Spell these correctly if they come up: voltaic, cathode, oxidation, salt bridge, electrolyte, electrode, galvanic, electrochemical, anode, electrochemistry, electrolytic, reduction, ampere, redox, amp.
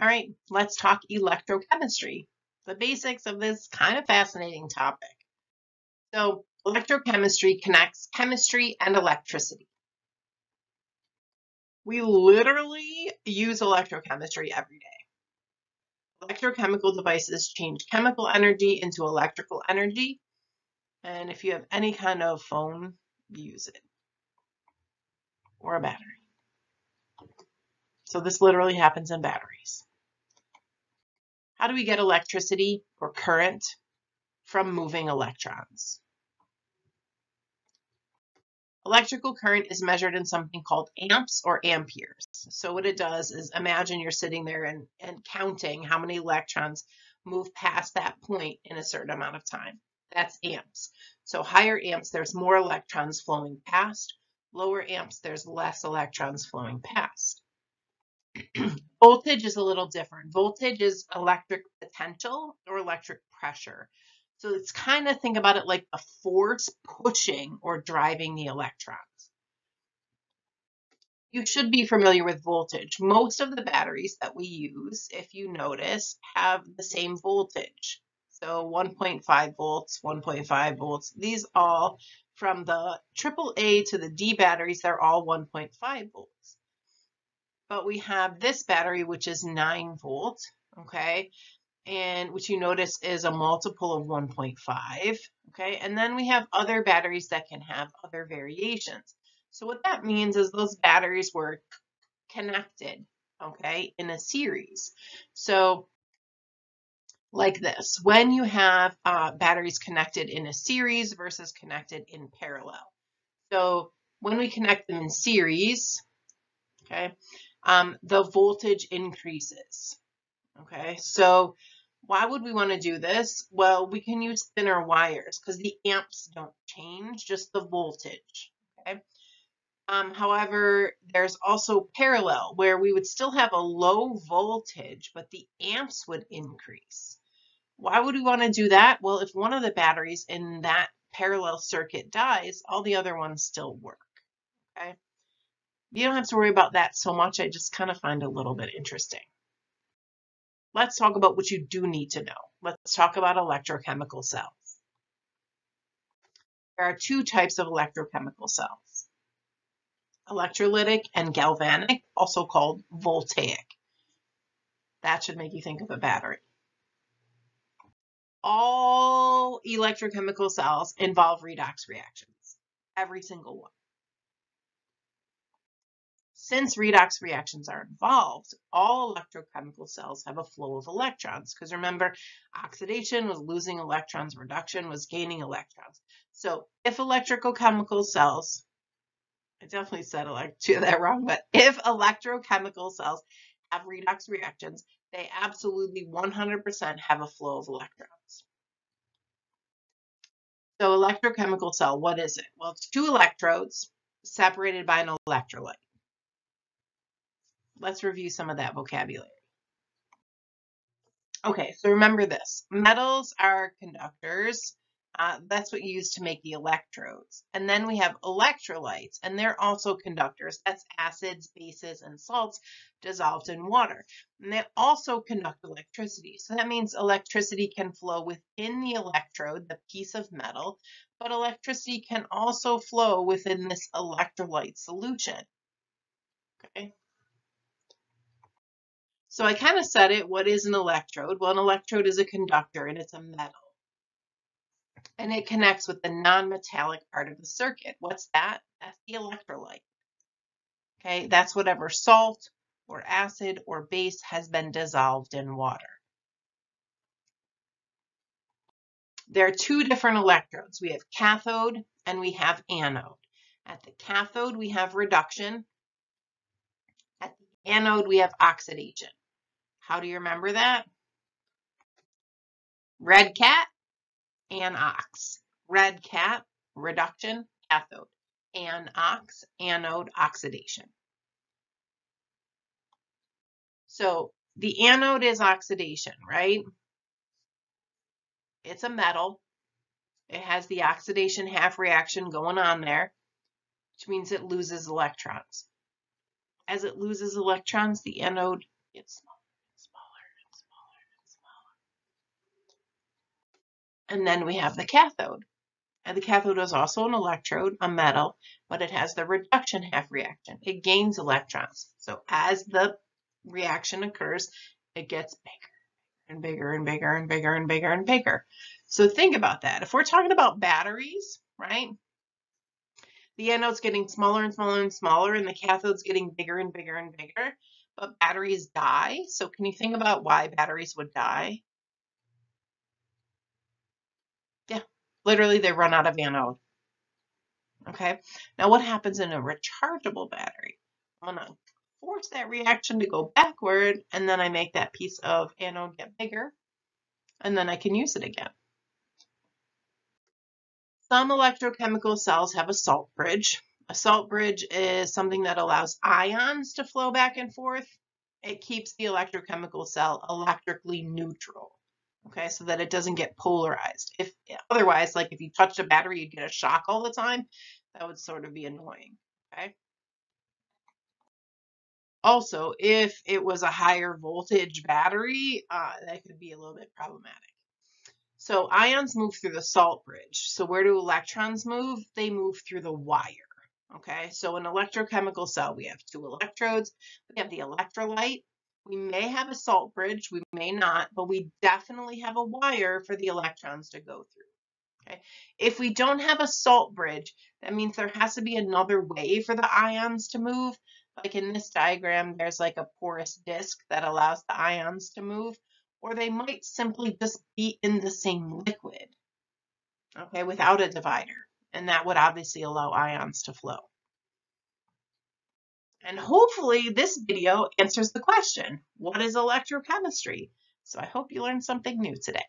All right, let's talk electrochemistry. The basics of this kind of fascinating topic. So electrochemistry connects chemistry and electricity. We literally use electrochemistry every day. Electrochemical devices change chemical energy into electrical energy. And if you have any kind of phone, use it. Or a battery. So this literally happens in batteries. How do we get electricity or current from moving electrons? Electrical current is measured in something called amps or amperes. So what it does is imagine you're sitting there and counting how many electrons move past that point in a certain amount of time. That's amps. So higher amps, there's more electrons flowing past. Lower amps, there's less electrons flowing past. Voltage is a little different. Voltage is electric potential or electric pressure. So it's kind of think about it like a force pushing or driving the electrons. You should be familiar with voltage. Most of the batteries that we use, if you notice, have the same voltage. So 1.5 volts, 1.5 volts, these all from the AAA to the D batteries, they're all 1.5 volts. But we have this battery, which is 9 volts, okay? And which you notice is a multiple of 1.5, okay? And then we have other batteries that can have other variations. So what that means is those batteries were connected, okay, in a series. So like this, when you have batteries connected in a series versus connected in parallel. So when we connect them in series, okay, the voltage increases. Okay, so why would we want to do this? Well, we can use thinner wires because the amps don't change, just the voltage. Okay. However, there's also parallel where we would still have a low voltage, but the amps would increase. Why would we want to do that? Well, if one of the batteries in that parallel circuit dies, all the other ones still work. Okay. You don't have to worry about that so much. I just kind of find a little bit interesting. Let's talk about what you do need to know. Let's talk about electrochemical cells. There are two types of electrochemical cells, electrolytic and galvanic, also called voltaic. That should make you think of a battery. All electrochemical cells involve redox reactions, every single one. Since redox reactions are involved, all electrochemical cells have a flow of electrons. Because remember, oxidation was losing electrons, reduction was gaining electrons. So if electrochemical cells, I definitely said that wrong, but if electrochemical cells have redox reactions, they absolutely 100% have a flow of electrons. So electrochemical cell, what is it? Well, it's two electrodes separated by an electrolyte. Let's review some of that vocabulary. Okay, so remember this. Metals are conductors. That's what you use to make the electrodes. And then we have electrolytes, and they're also conductors. That's acids, bases, and salts dissolved in water. And they also conduct electricity. So that means electricity can flow within the electrode, the piece of metal, but electricity can also flow within this electrolyte solution. Okay. So I kind of said it, what is an electrode? Well, an electrode is a conductor and it's a metal. And it connects with the non-metallic part of the circuit. What's that? That's the electrolyte. Okay, that's whatever salt or acid or base has been dissolved in water. There are two different electrodes. We have cathode and we have anode. At the cathode, we have reduction. At the anode, we have oxidation. How do you remember that? Red cat, anox. Red cat, reduction, cathode. Anox, anode, oxidation. So the anode is oxidation, right? It's a metal. It has the oxidation half reaction going on there, which means it loses electrons. As it loses electrons, the anode gets smaller. And then we have the cathode. And the cathode is also an electrode, a metal, but it has the reduction half reaction. It gains electrons. So as the reaction occurs, it gets bigger and bigger and bigger and bigger and bigger and bigger. So think about that. If we're talking about batteries, right? The anode's getting smaller and smaller and smaller, and the cathode's getting bigger and bigger and bigger. But batteries die. So can you think about why batteries would die? Yeah, literally they run out of anode. Okay, now what happens in a rechargeable battery? I'm gonna force that reaction to go backward, and then I make that piece of anode get bigger, and then I can use it again. Some electrochemical cells have a salt bridge. A salt bridge is something that allows ions to flow back and forth. It keeps the electrochemical cell electrically neutral, okay, so that it doesn't get polarized. If otherwise, like if you touched a battery, you'd get a shock all the time. That would sort of be annoying, okay? Also, if it was a higher voltage battery, that could be a little bit problematic. So ions move through the salt bridge. So where do electrons move? They move through the wire. Okay, so an electrochemical cell, we have two electrodes, we have the electrolyte, we may have a salt bridge, we may not, but we definitely have a wire for the electrons to go through. Okay, if we don't have a salt bridge, that means there has to be another way for the ions to move. Like in this diagram, there's like a porous disc that allows the ions to move, or they might simply just be in the same liquid, okay, without a divider. And that would obviously allow ions to flow. And hopefully this video answers the question, what is electrochemistry? So I hope you learned something new today.